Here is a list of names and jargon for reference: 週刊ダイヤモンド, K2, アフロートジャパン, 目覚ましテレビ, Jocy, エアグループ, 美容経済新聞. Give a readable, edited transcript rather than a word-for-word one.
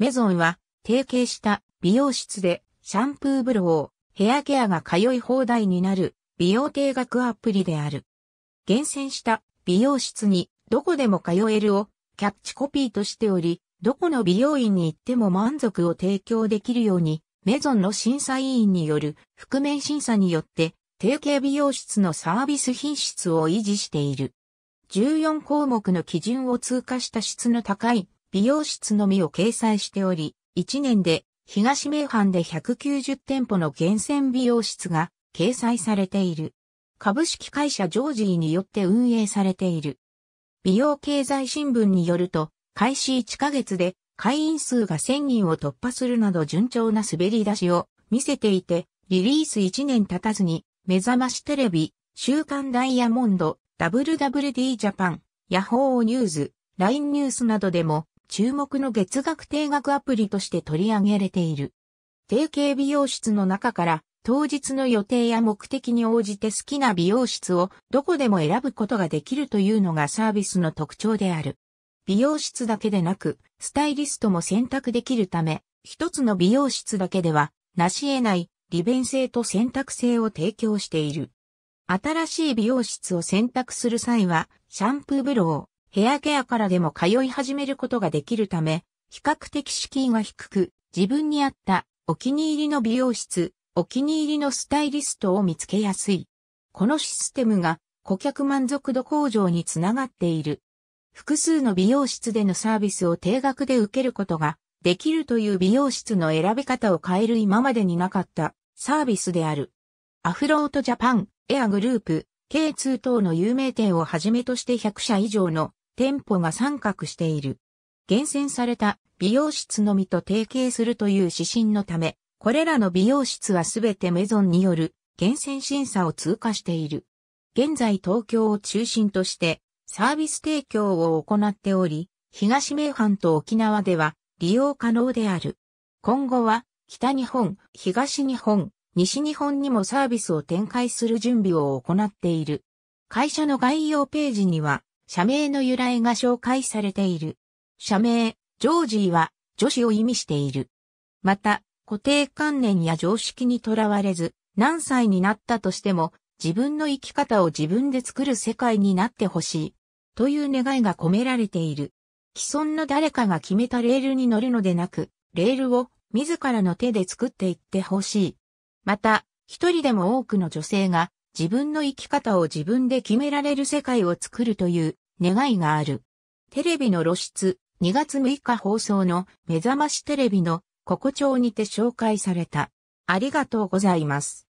メゾンは提携した美容室でシャンプーブロー、ヘアケアが通い放題になる美容定額アプリである。厳選した美容室にどこでも通えるをキャッチコピーとしており、どこの美容院に行っても満足を提供できるように、メゾンの審査委員による覆面審査によって、提携美容室のサービス品質を維持している。14項目の基準を通過した質の高い美容室のみを掲載しており、1年で東名阪で190店舗の厳選美容室が掲載されている。株式会社Jocyによって運営されている。美容経済新聞によると、開始1ヶ月で会員数が1000人を突破するなど順調な滑り出しを見せていて、リリース1年経たずに、目覚ましテレビ、週刊ダイヤモンド、WWD JAPAN、YahooNews、LINE Newsなどでも注目の月額定額アプリとして取り上げられている。提携美容室の中から当日の予定や目的に応じて好きな美容室をどこでも選ぶことができるというのがサービスの特徴である。美容室だけでなくスタイリストも選択できるため、一つの美容室だけでは成し得ない利便性と選択性を提供している。新しい美容室を選択する際は、シャンプーブロー、ヘアケアからでも通い始めることができるため、比較的敷居が低く、自分に合ったお気に入りの美容室、お気に入りのスタイリストを見つけやすい。このシステムが顧客満足度向上につながっている。複数の美容室でのサービスを定額で受けることができるという美容室の選び方を変える今までになかったサービスである。アフロートジャパン、エアグループ、K2 等の有名店をはじめとして100社以上の店舗が参画している。厳選された美容室のみと提携するという指針のため、これらの美容室はすべてメゾンによる厳選審査を通過している。現在東京を中心としてサービス提供を行っており、東名阪と沖縄では利用可能である。今後は、北日本、東日本、西日本にもサービスを展開する準備を行っている。会社の概要ページには、社名の由来が紹介されている。社名、Jocyは女子を意味している。また、固定観念や常識にとらわれず、何歳になったとしても、自分の生き方を自分で作る世界になってほしい。という願いが込められている。既存の誰かが決めたレールに乗るのでなく、レールを、自らの手で作っていってほしい。また、一人でも多くの女性が自分の生き方を自分で決められる世界を作るという願いがある。テレビの露出、2月6日放送の目覚ましテレビのここ庁にて紹介された。ありがとうございます。